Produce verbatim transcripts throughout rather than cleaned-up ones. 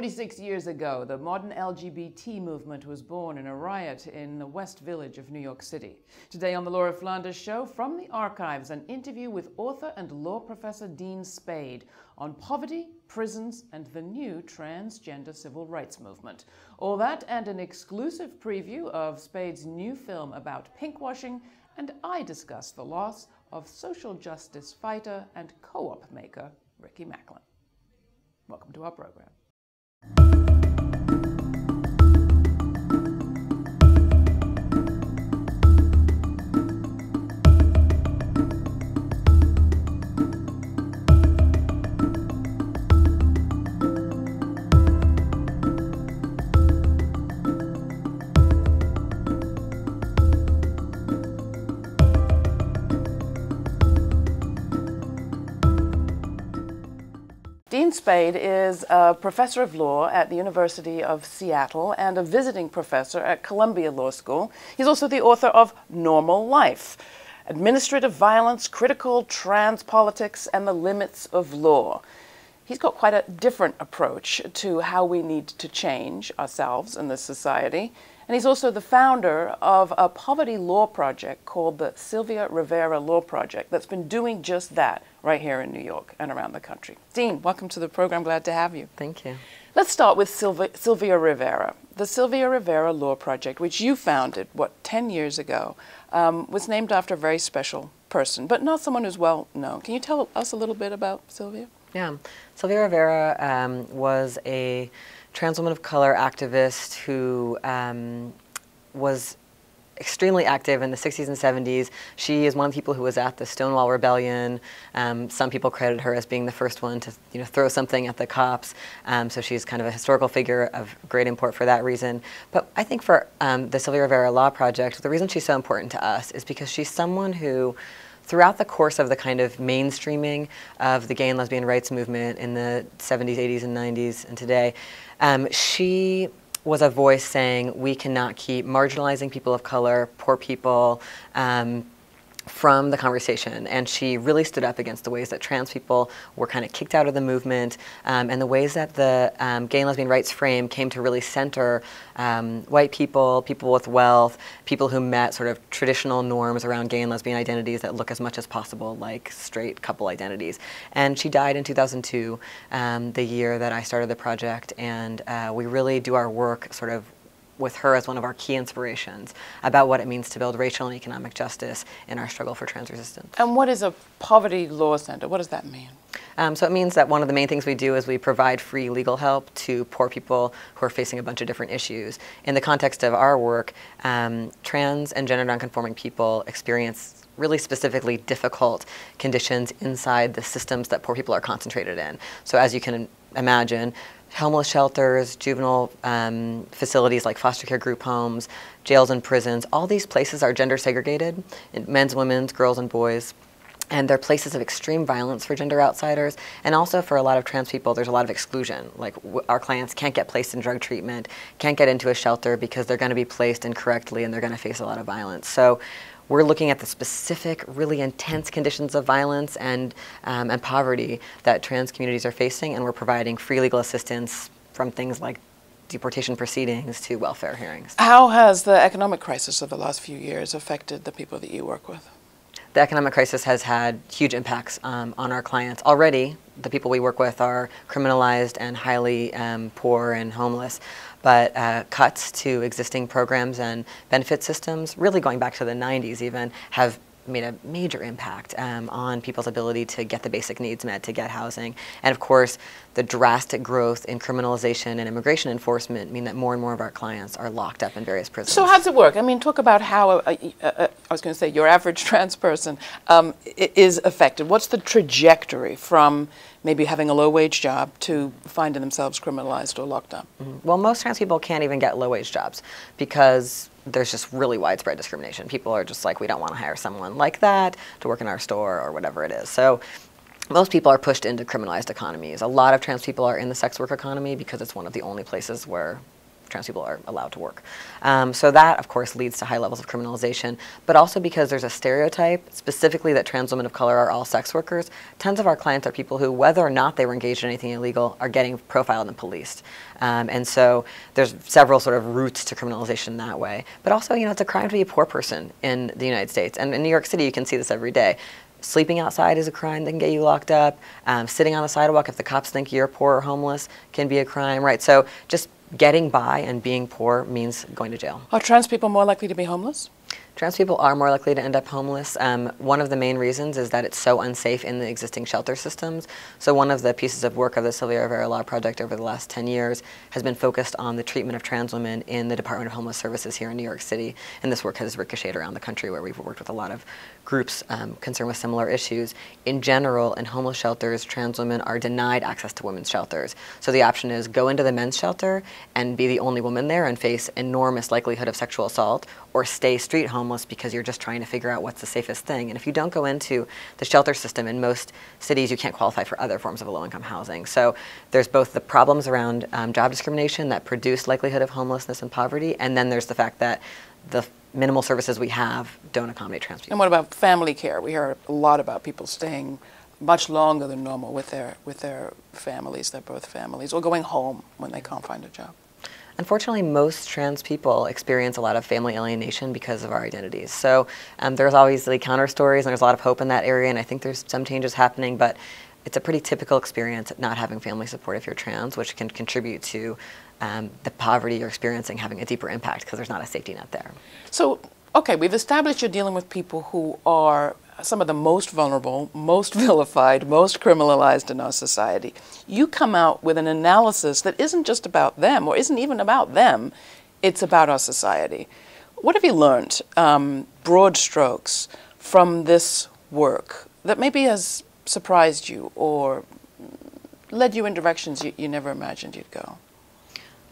forty-six years ago, the modern L G B T movement was born in a riot in the West Village of New York City. Today on The Laura Flanders Show, from the archives, an interview with author and law professor Dean Spade on poverty, prisons, and the new transgender civil rights movement. All that and an exclusive preview of Spade's new film about pinkwashing, and I discuss the loss of social justice fighter and co-op maker Ricky Maclin. Welcome to our program. Dean Spade is a professor of law at the University of Seattle and a visiting professor at Columbia Law School. He's also the author of Normal Life: Administrative Violence, Critical Trans Politics, and the Limits of Law. He's got quite a different approach to how we need to change ourselves in this society. And he's also the founder of a poverty law project called the Sylvia Rivera Law Project that's been doing just that right here in New York and around the country. Dean, welcome to the program. Glad to have you. Thank you. Let's start with Sylvia, Sylvia Rivera. The Sylvia Rivera Law Project, which you founded, what, ten years ago, um, was named after a very special person, but not someone who's well known. Can you tell us a little bit about Sylvia? Yeah. Sylvia Rivera um, was a trans woman of color activist who um, was extremely active in the sixties and seventies. She is one of the people who was at the Stonewall Rebellion. Um, some people credit her as being the first one to, you know, throw something at the cops. Um, so she's kind of a historical figure of great import for that reason. But I think for um, the Sylvia Rivera Law Project, the reason she's so important to us is because she's someone who, throughout the course of the kind of mainstreaming of the gay and lesbian rights movement in the seventies, eighties, and nineties, and today, um, she was a voice saying we cannot keep marginalizing people of color, poor people, um, from the conversation. And she really stood up against the ways that trans people were kind of kicked out of the movement, um, and the ways that the um, gay and lesbian rights frame came to really center um, white people, people with wealth, people who met sort of traditional norms around gay and lesbian identities that look as much as possible like straight couple identities. And she died in two thousand two, um, the year that I started the project, and uh, we really do our work sort of with her as one of our key inspirations about what it means to build racial and economic justice in our struggle for trans resistance. And what is a poverty law center? What does that mean? Um, so it means that one of the main things we do is we provide free legal help to poor people who are facing a bunch of different issues. In the context of our work, um, trans and gender nonconforming people experience really specifically difficult conditions inside the systems that poor people are concentrated in. So as you can imagine, homeless shelters, juvenile um, facilities like foster care group homes, jails and prisons, all these places are gender segregated, men's, women's, girls and boys. And they're places of extreme violence for gender outsiders, and also for a lot of trans people there's a lot of exclusion. Like w our clients can't get placed in drug treatment, can't get into a shelter because they're going to be placed incorrectly and they're going to face a lot of violence. So we're looking at the specific, really intense conditions of violence and, um, and poverty that trans communities are facing, and we're providing free legal assistance from things like deportation proceedings to welfare hearings. How has the economic crisis of the last few years affected the people that you work with? The economic crisis has had huge impacts um, on our clients. Already, the people we work with are criminalized and highly um, poor and homeless. But uh, cuts to existing programs and benefit systems, really going back to the nineties even, have made a major impact um, on people's ability to get the basic needs met, to get housing. And of course, the drastic growth in criminalization and immigration enforcement mean that more and more of our clients are locked up in various prisons. So how does it work? I mean, talk about how, a, a, a, I was going to say, your average trans person um, is affected. What's the trajectory from maybe having a low-wage job to finding themselves criminalized or locked up? Mm-hmm. Well, most trans people can't even get low-wage jobs because there's just really widespread discrimination. People are just like, we don't want to hire someone like that to work in our store or whatever it is. So most people are pushed into criminalized economies. A lot of trans people are in the sex work economy because it's one of the only places where trans people are allowed to work. Um, so that, of course, leads to high levels of criminalization, but also because there's a stereotype, specifically that trans women of color are all sex workers. Tons of our clients are people who, whether or not they were engaged in anything illegal, are getting profiled and policed. Um, and so there's several sort of routes to criminalization that way. But also, you know, it's a crime to be a poor person in the United States. And in New York City, you can see this every day. Sleeping outside is a crime that can get you locked up. Um, sitting on the sidewalk if the cops think you're poor or homeless can be a crime, right? So just getting by and being poor means going to jail. Are trans people more likely to be homeless? Trans people are more likely to end up homeless. Um, one of the main reasons is that it's so unsafe in the existing shelter systems. So one of the pieces of work of the Sylvia Rivera Law Project over the last ten years has been focused on the treatment of trans women in the Department of Homeless Services here in New York City. And this work has ricocheted around the country, where we've worked with a lot of groups um, concerned with similar issues. In general, in homeless shelters, trans women are denied access to women's shelters. So the option is go into the men's shelter and be the only woman there and face enormous likelihood of sexual assault, or stay street homeless because you're just trying to figure out what's the safest thing. And if you don't go into the shelter system in most cities, you can't qualify for other forms of low-income housing. So there's both the problems around um, job discrimination that produce likelihood of homelessness and poverty, and then there's the fact that the minimal services we have don't accommodate trans people. And what about family care? We hear a lot about people staying much longer than normal with their, with their families, their birth families, or going home when they can't find a job. Unfortunately, most trans people experience a lot of family alienation because of our identities. So um, there's obviously counter stories, and there's a lot of hope in that area, and I think there's some changes happening, but it's a pretty typical experience not having family support if you're trans, which can contribute to um, the poverty you're experiencing having a deeper impact because there's not a safety net there. So, okay, we've established you're dealing with people who are some of the most vulnerable, most vilified, most criminalized in our society. You come out with an analysis that isn't just about them, or isn't even about them, it's about our society. What have you learned, um, broad strokes, from this work that maybe has surprised you or led you in directions you, you never imagined you'd go?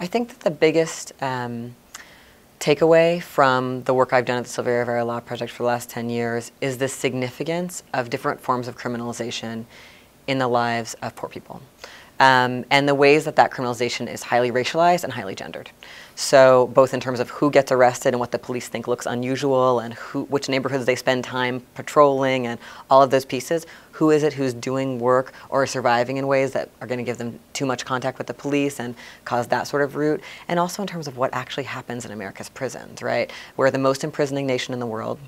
I think that the biggest um, takeaway from the work I've done at the Sylvia Rivera Law Project for the last ten years is the significance of different forms of criminalization in the lives of poor people, um, and the ways that that criminalization is highly racialized and highly gendered. So both in terms of who gets arrested and what the police think looks unusual, and who, which neighborhoods they spend time patrolling, and all of those pieces. Who is it who's doing work or surviving in ways that are going to give them too much contact with the police and cause that sort of route? And also in terms of what actually happens in America's prisons, right? We're the most imprisoning nation in the world.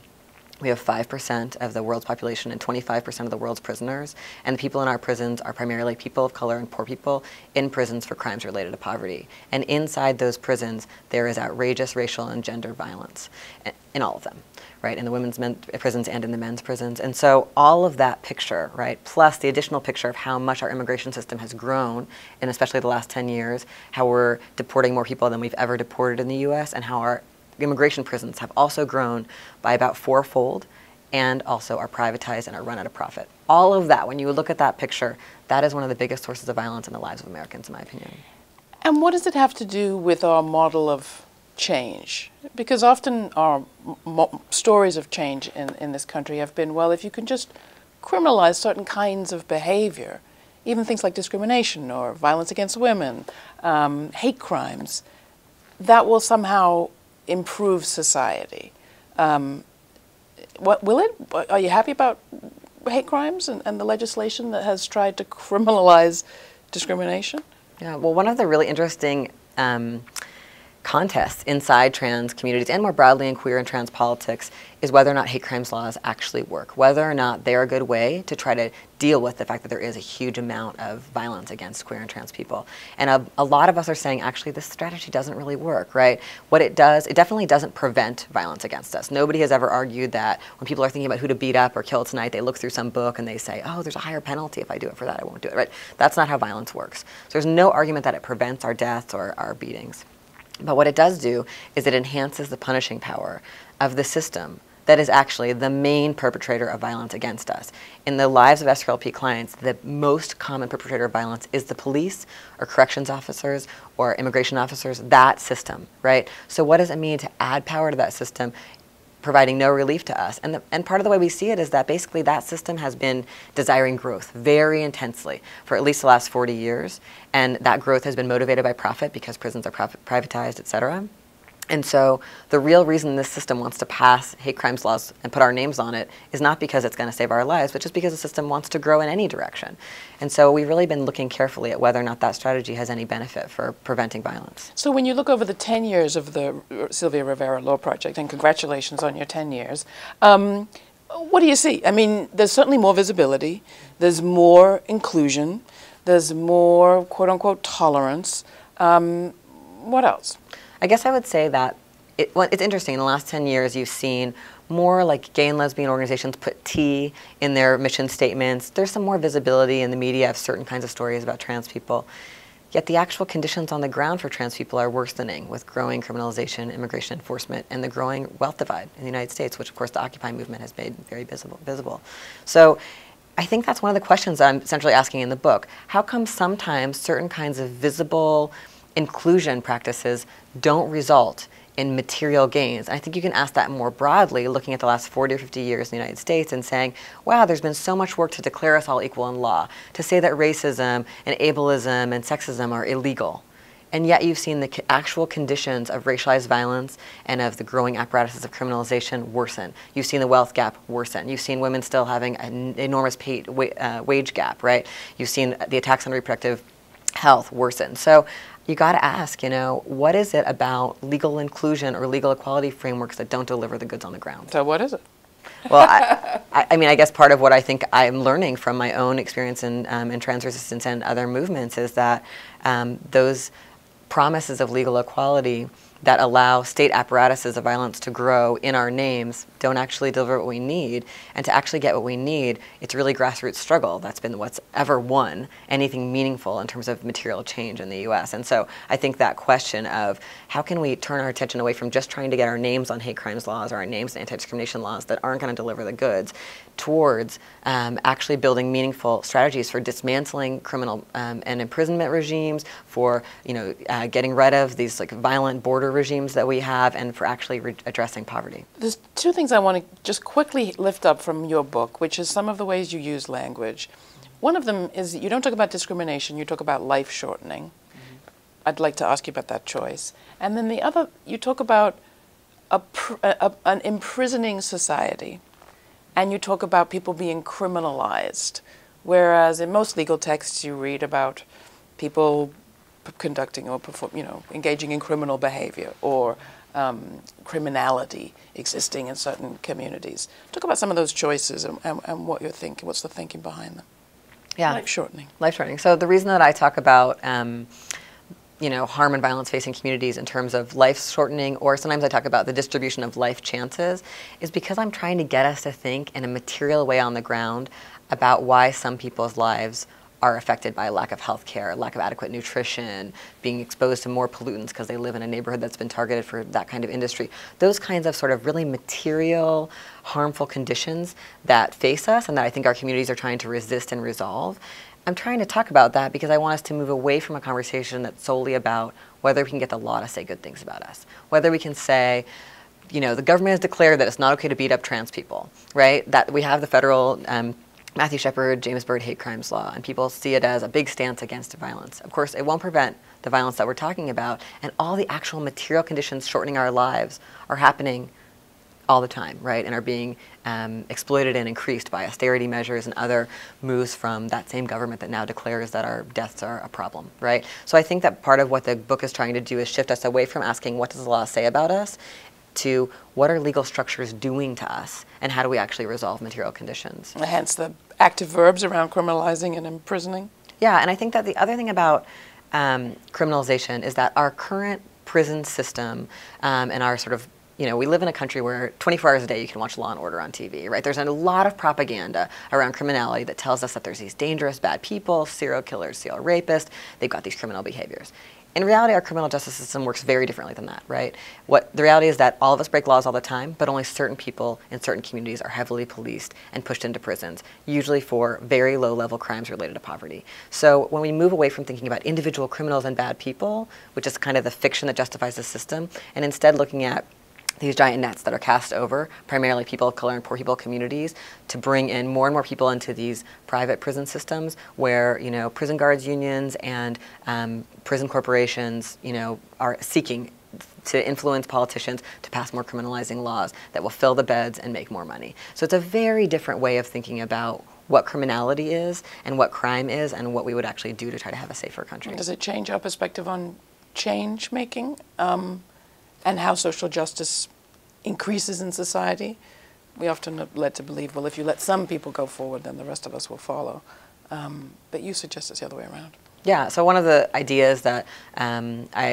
We have five percent of the world's population and twenty-five percent of the world's prisoners. And the people in our prisons are primarily people of color and poor people in prisons for crimes related to poverty. And inside those prisons, there is outrageous racial and gender violence in all of them, right, in the women's men prisons and in the men's prisons. And so all of that picture, right, plus the additional picture of how much our immigration system has grown, and especially the last ten years, how we're deporting more people than we've ever deported in the U S, and how our immigration prisons have also grown by about fourfold, and also are privatized and are run at a profit. All of that, when you look at that picture, that is one of the biggest sources of violence in the lives of Americans, in my opinion. And what does it have to do with our model of change? Because often our mo stories of change in, in this country have been, well, if you can just criminalize certain kinds of behavior, even things like discrimination or violence against women, um, hate crimes, that will somehow improve society. Um, what will it? Are you happy about hate crimes and, and the legislation that has tried to criminalize discrimination? Yeah, well, one of the really interesting um, contests inside trans communities and more broadly in queer and trans politics is whether or not hate crimes laws actually work, whether or not they're a good way to try to deal with the fact that there is a huge amount of violence against queer and trans people. And a, a lot of us are saying, actually, this strategy doesn't really work, right? What it does, it definitely doesn't prevent violence against us. Nobody has ever argued that when people are thinking about who to beat up or kill tonight, they look through some book and they say, oh, there's a higher penalty. If I do it for that, I won't do it, right? That's not how violence works. So there's no argument that it prevents our deaths or our beatings. But what it does do is it enhances the punishing power of the system that is actually the main perpetrator of violence against us. In the lives of S R L P clients, the most common perpetrator of violence is the police or corrections officers or immigration officers, that system, right? So what does it mean to add power to that system? providing no relief to us. And, the, and part of the way we see it is that basically that system has been desiring growth very intensely for at least the last forty years. And that growth has been motivated by profit because prisons are privatized, et cetera. And so the real reason this system wants to pass hate crimes laws and put our names on it is not because it's going to save our lives, but just because the system wants to grow in any direction. And so we've really been looking carefully at whether or not that strategy has any benefit for preventing violence. So when you look over the ten years of the Sylvia Rivera Law Project, and congratulations on your ten years, um, what do you see? I mean, there's certainly more visibility, there's more inclusion, there's more quote-unquote tolerance. Um, what else? I guess I would say that it, well, it's interesting. In the last ten years, you've seen more like gay and lesbian organizations put T in their mission statements. There's some more visibility in the media of certain kinds of stories about trans people. Yet the actual conditions on the ground for trans people are worsening with growing criminalization, immigration enforcement, and the growing wealth divide in the United States, which, of course, the Occupy movement has made very visible. visible. So I think that's one of the questions I'm essentially asking in the book. How come sometimes certain kinds of visible inclusion practices don't result in material gains? And I think you can ask that more broadly, looking at the last forty or fifty years in the United States and saying, wow, there's been so much work to declare us all equal in law, to say that racism and ableism and sexism are illegal. And yet you've seen the actual conditions of racialized violence and of the growing apparatuses of criminalization worsen. You've seen the wealth gap worsen. You've seen women still having an enormous pay, uh, wage gap, right? You've seen the attacks on reproductive health worsen. So you got to ask, you know, what is it about legal inclusion or legal equality frameworks that don't deliver the goods on the ground? So what is it? Well, I, I, I mean, I guess part of what I think I'm learning from my own experience in, um, in trans resistance and other movements is that um, those promises of legal equality that allow state apparatuses of violence to grow in our names don't actually deliver what we need. And to actually get what we need, it's really grassroots struggle that's been what's ever won anything meaningful in terms of material change in the U S. And so I think that question of how can we turn our attention away from just trying to get our names on hate crimes laws or our names on anti-discrimination laws that aren't going to deliver the goods towards um, actually building meaningful strategies for dismantling criminal um, and imprisonment regimes, for you know uh, getting rid of these like violent border regimes that we have, and for actually re addressing poverty. There's two things I want to just quickly lift up from your book, which is some of the ways you use language. One of them is you don't talk about discrimination, you talk about life shortening. Mm-hmm. I'd like to ask you about that choice. And then the other, you talk about a pr a, an imprisoning society, and you talk about people being criminalized, whereas in most legal texts you read about people conducting or perform, you know, engaging in criminal behavior or um, criminality existing in certain communities. Talk about some of those choices and, and, and what you're thinking. What's the thinking behind them? Yeah, life shortening. Life shortening. So the reason that I talk about um, you know, harm and violence facing communities in terms of life shortening, or sometimes I talk about the distribution of life chances, is because I'm trying to get us to think in a material way on the ground about why some people's lives are affected by lack of health care, lack of adequate nutrition, being exposed to more pollutants because they live in a neighborhood that's been targeted for that kind of industry. Those kinds of sort of really material, harmful conditions that face us and that I think our communities are trying to resist and resolve. I'm trying to talk about that because I want us to move away from a conversation that's solely about whether we can get the law to say good things about us, whether we can say, you know, the government has declared that it's not okay to beat up trans people, right? That we have the federal um, Matthew Shepard, James Byrd hate crimes law, and people see it as a big stance against violence. Of course, it won't prevent the violence that we're talking about, and all the actual material conditions shortening our lives are happening all the time, right, and are being um, exploited and increased by austerity measures and other moves from that same government that now declares that our deaths are a problem, right? So I think that part of what the book is trying to do is shift us away from asking what does the law say about us to what are legal structures doing to us and how do we actually resolve material conditions. And hence the active verbs around criminalizing and imprisoning. Yeah, and I think that the other thing about um, criminalization is that our current prison system um, and our sort of You know, we live in a country where twenty-four hours a day you can watch Law and Order on T V, right? There's a lot of propaganda around criminality that tells us that there's these dangerous, bad people, serial killers, serial rapists, they've got these criminal behaviors. In reality, our criminal justice system works very differently than that, right? What the reality is that all of us break laws all the time, but only certain people in certain communities are heavily policed and pushed into prisons, usually for very low-level crimes related to poverty. So when we move away from thinking about individual criminals and bad people, which is kind of the fiction that justifies the system, and instead looking at these giant nets that are cast over primarily people of color and poor people communities to bring in more and more people into these private prison systems where, you know, prison guards unions and um, prison corporations, you know, are seeking to influence politicians to pass more criminalizing laws that will fill the beds and make more money. So it's a very different way of thinking about what criminality is and what crime is and what we would actually do to try to have a safer country. Does it change our perspective on change making? Um And how social justice increases in society? We often are led to believe, well, if you let some people go forward, then the rest of us will follow. Um, but you suggest it's the other way around. Yeah. So one of the ideas that um, I,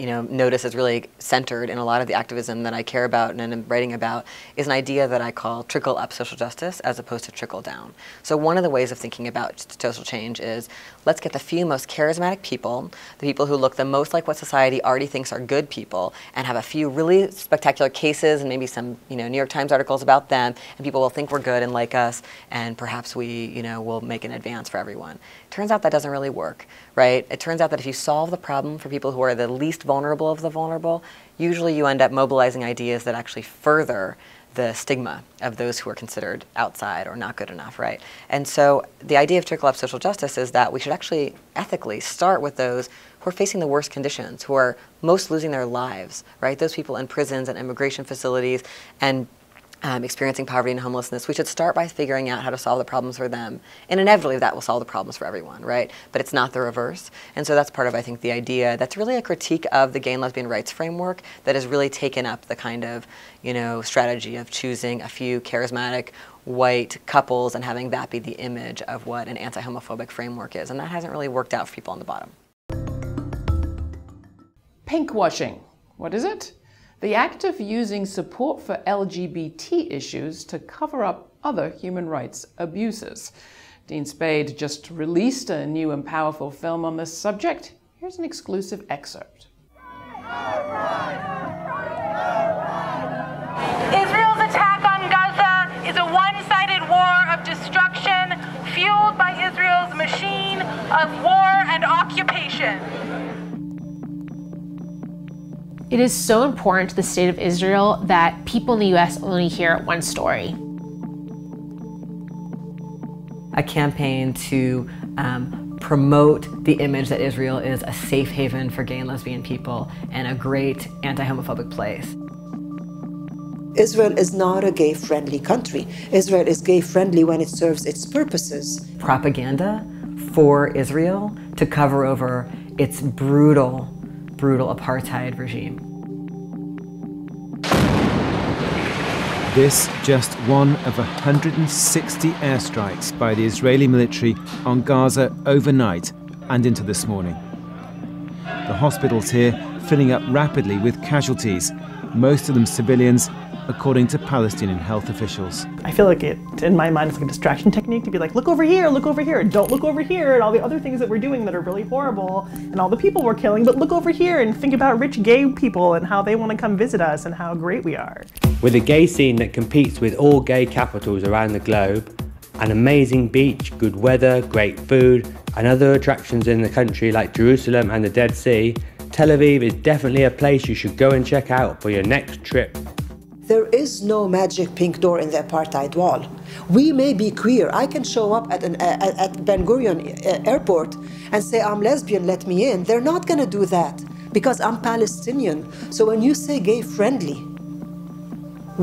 you know, notice is really centered in a lot of the activism that I care about and am writing about is an idea that I call trickle up social justice as opposed to trickle down. So one of the ways of thinking about social change is let's get the few most charismatic people, the people who look the most like what society already thinks are good people, and have a few really spectacular cases and maybe some, you know, New York Times articles about them, and people will think we're good and like us, and perhaps we, you know, will make an advance for everyone. Turns out that doesn't really work, right? It turns out that if you solve the problem for people who are the least vulnerable of the vulnerable, usually you end up mobilizing ideas that actually further the stigma of those who are considered outside or not good enough, right? And so the idea of trickle-up social justice is that we should actually ethically start with those who are facing the worst conditions, who are most losing their lives, right? Those people in prisons and immigration facilities and Um, experiencing poverty and homelessness, we should start by figuring out how to solve the problems for them. And inevitably that will solve the problems for everyone, right? But it's not the reverse. And so that's part of, I think, the idea that's really a critique of the gay and lesbian rights framework that has really taken up the kind of, you know, strategy of choosing a few charismatic white couples and having that be the image of what an anti-homophobic framework is. And that hasn't really worked out for people on the bottom. Pinkwashing. What is it? The act of using support for L G B T issues to cover up other human rights abuses. Dean Spade just released a new and powerful film on this subject. Here's an exclusive excerpt. Israel's attack on Gaza is a one-sided war of destruction fueled by Israel's machine of war and occupation. It is so important to the state of Israel that people in the U S only hear one story. A campaign to um, promote the image that Israel is a safe haven for gay and lesbian people and a great anti-homophobic place. Israel is not a gay-friendly country. Israel is gay-friendly when it serves its purposes. Propaganda for Israel to cover over its brutal brutal apartheid regime. This just one of one hundred sixty airstrikes by the Israeli military on Gaza overnight and into this morning. The hospitals here filling up rapidly with casualties, most of them civilians, according to Palestinian health officials. I feel like it, in my mind, it's like a distraction technique to be like, look over here, look over here, don't look over here, and all the other things that we're doing that are really horrible, and all the people we're killing, but look over here and think about rich gay people and how they want to come visit us and how great we are. With a gay scene that competes with all gay capitals around the globe, an amazing beach, good weather, great food, and other attractions in the country like Jerusalem and the Dead Sea, Tel Aviv is definitely a place you should go and check out for your next trip. There is no magic pink door in the apartheid wall. We may be queer. I can show up at, an, at, at Ben Gurion Airport and say, I'm lesbian, let me in. They're not going to do that because I'm Palestinian. So when you say gay friendly,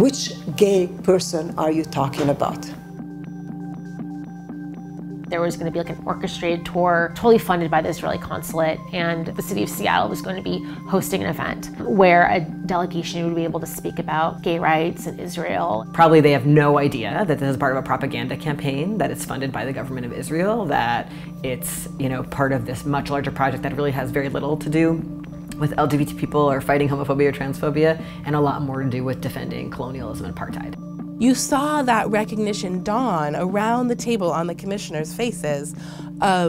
which gay person are you talking about? There was going to be like an orchestrated tour, totally funded by the Israeli consulate, and the city of Seattle was going to be hosting an event where a delegation would be able to speak about gay rights in Israel. Probably they have no idea that this is part of a propaganda campaign, that it's funded by the government of Israel, that it's, you know, part of this much larger project that really has very little to do with L G B T people or fighting homophobia or transphobia, and a lot more to do with defending colonialism and apartheid. You saw that recognition dawn around the table on the commissioners' faces of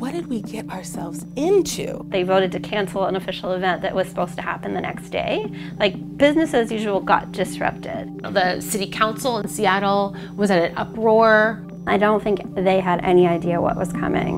what did we get ourselves into? They voted to cancel an official event that was supposed to happen the next day. Like, business as usual got disrupted. The city council in Seattle was at an uproar. I don't think they had any idea what was coming.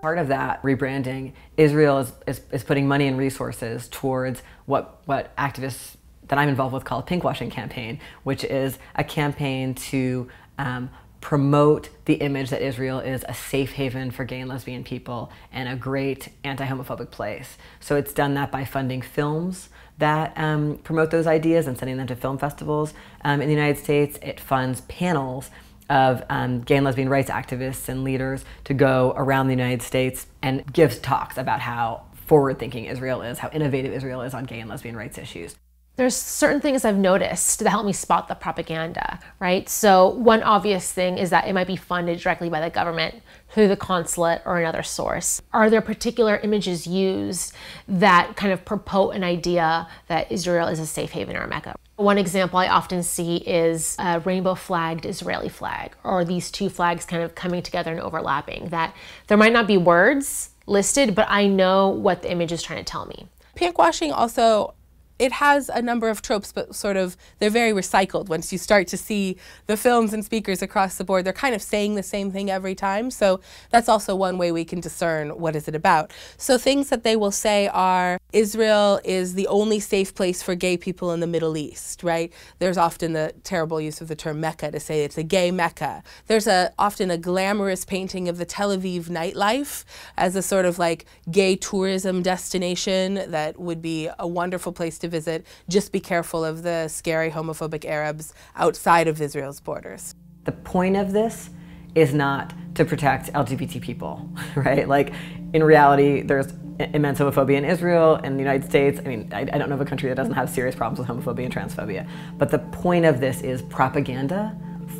Part of that rebranding, Israel is, is, is putting money and resources towards what, what activists that I'm involved with call a pinkwashing campaign, which is a campaign to um, promote the image that Israel is a safe haven for gay and lesbian people and a great anti-homophobic place. So it's done that by funding films that um, promote those ideas and sending them to film festivals. Um, in the United States, it funds panels of um, gay and lesbian rights activists and leaders to go around the United States and give talks about how forward-thinking Israel is, how innovative Israel is on gay and lesbian rights issues. There's certain things I've noticed that help me spot the propaganda, right? So one obvious thing is that it might be funded directly by the government through the consulate or another source. Are there particular images used that kind of purport an idea that Israel is a safe haven or a Mecca? One example I often see is a rainbow flagged Israeli flag, or these two flags kind of coming together and overlapping, that there might not be words listed, but I know what the image is trying to tell me. Pinkwashing also, it has a number of tropes, but sort of they're very recycled. Once you start to see the films and speakers across the board, they're kind of saying the same thing every time. So that's also one way we can discern what is it about. So things that they will say are, Israel is the only safe place for gay people in the Middle East, right? There's often the terrible use of the term Mecca to say it's a gay Mecca. There's a, often a glamorous painting of the Tel Aviv nightlife as a sort of like gay tourism destination that would be a wonderful place to visit, just be careful of the scary homophobic Arabs outside of Israel's borders. The point of this is not to protect L G B T people, right? Like, in reality, there's immense homophobia in Israel and the United States. I mean, I, I don't know of a country that doesn't have serious problems with homophobia and transphobia. But the point of this is propaganda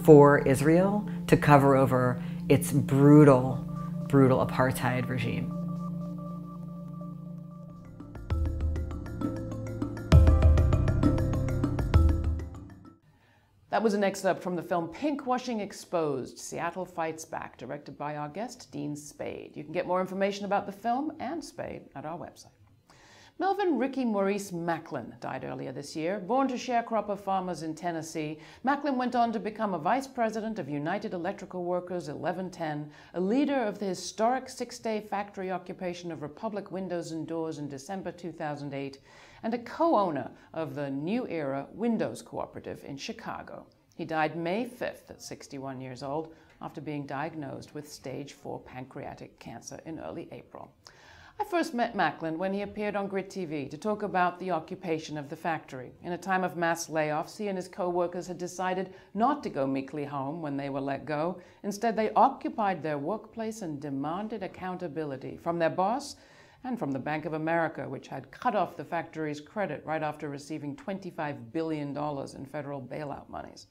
for Israel to cover over its brutal, brutal apartheid regime. That was a next up from the film Pinkwashing Exposed: Seattle Fights Back, directed by our guest, Dean Spade. You can get more information about the film and Spade at our website. Melvin Ricky Maurice Maclin died earlier this year. Born to sharecropper farmers in Tennessee, Maclin went on to become a vice president of United Electrical Workers eleven ten, a leader of the historic six-day factory occupation of Republic Windows and Doors in December two thousand eight, and a co-owner of the New Era Windows Cooperative in Chicago. He died May fifth at sixty-one years old after being diagnosed with stage four pancreatic cancer in early April. I first met Maclin when he appeared on Grit T V to talk about the occupation of the factory. In a time of mass layoffs, he and his co-workers had decided not to go meekly home when they were let go. Instead, they occupied their workplace and demanded accountability from their boss and from the Bank of America, which had cut off the factory's credit right after receiving twenty-five billion dollars in federal bailout monies.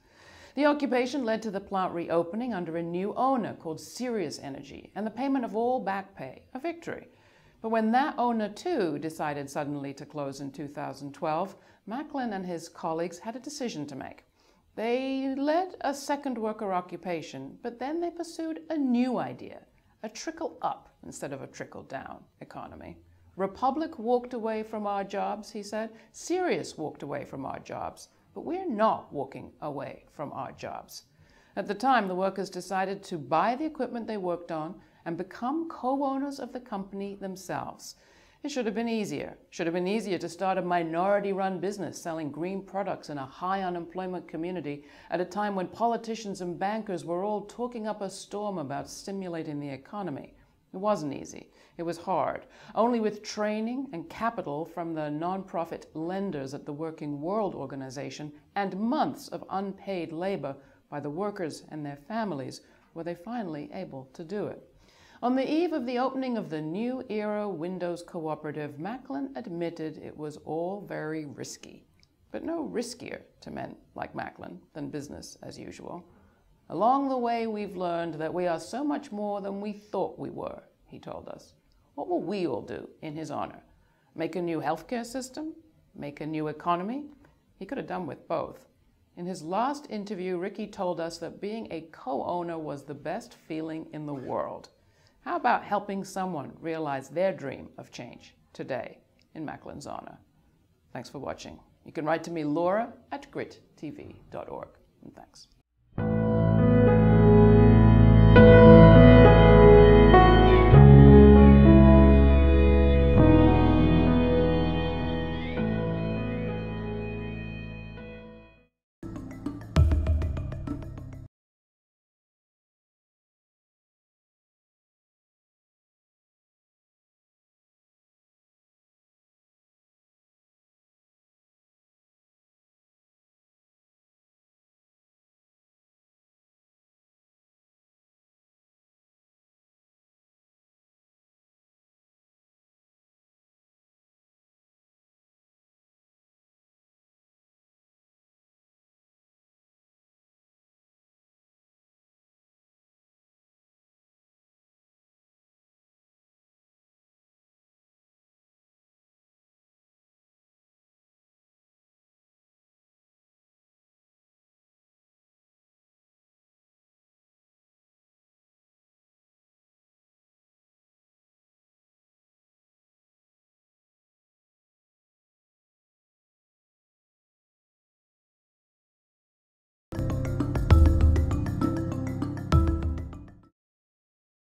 The occupation led to the plant reopening under a new owner called Sirius Energy and the payment of all back pay, a victory. But when that owner, too, decided suddenly to close in two thousand twelve, Maclin and his colleagues had a decision to make. They led a second worker occupation, but then they pursued a new idea. A trickle-up instead of a trickle-down economy. Republic walked away from our jobs, he said. Sirius walked away from our jobs, but we're not walking away from our jobs. At the time, the workers decided to buy the equipment they worked on and become co-owners of the company themselves. It should have been easier. Should have been easier to start a minority-run business selling green products in a high unemployment community at a time when politicians and bankers were all talking up a storm about stimulating the economy. It wasn't easy. It was hard. Only with training and capital from the nonprofit lenders at the Working World Organization and months of unpaid labor by the workers and their families were they finally able to do it. On the eve of the opening of the New Era Windows Cooperative, Maclin admitted it was all very risky, but no riskier to men like Maclin than business as usual. Along the way, we've learned that we are so much more than we thought we were, he told us. What will we all do in his honor? Make a new healthcare system? Make a new economy? He could have done with both. In his last interview, Ricky told us that being a co-owner was the best feeling in the world. How about helping someone realize their dream of change today in Maclin's honor? Thanks for watching. You can write to me, Laura, at grit T V dot org. And thanks.